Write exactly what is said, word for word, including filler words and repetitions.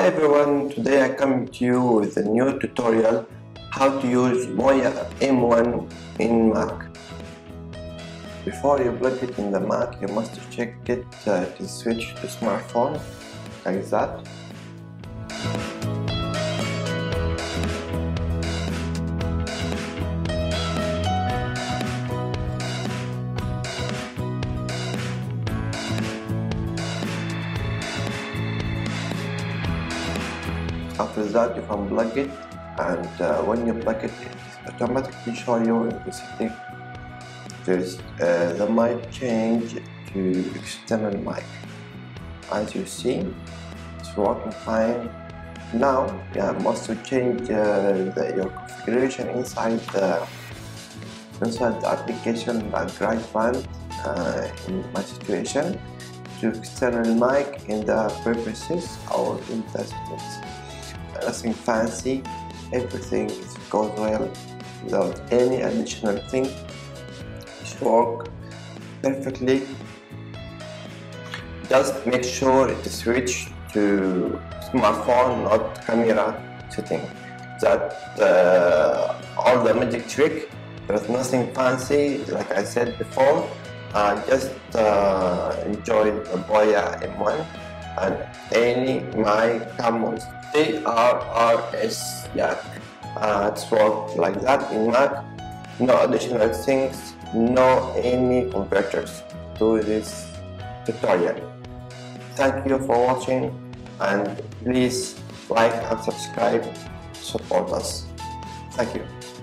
Hi everyone, today I come to you with a new tutorial how to use Boya M one in Mac. Before you plug it in the Mac, you must check it uh, to switch to smartphone, like that. After that, you can plug it, and uh, when you plug it, it automatically show you in the setting. Just uh, the mic change to external mic. As you see, it's working fine. Now, you yeah, must change uh, the, your configuration inside the inside the application like right band. Uh, in my situation, to external mic in the preferences or in the settings. Nothing fancy, everything goes well without any additional thing. It works perfectly. Just make sure it switch to smartphone, not camera setting. That uh, all the magic trick. There's nothing fancy, like I said before. Uh, just uh, enjoy the Boya M one and any my cameras. T R R S, yeah, uh, it's worked like that in Mac, no additional things, no any converters to this tutorial. Thank you for watching and please like and subscribe, support us. Thank you.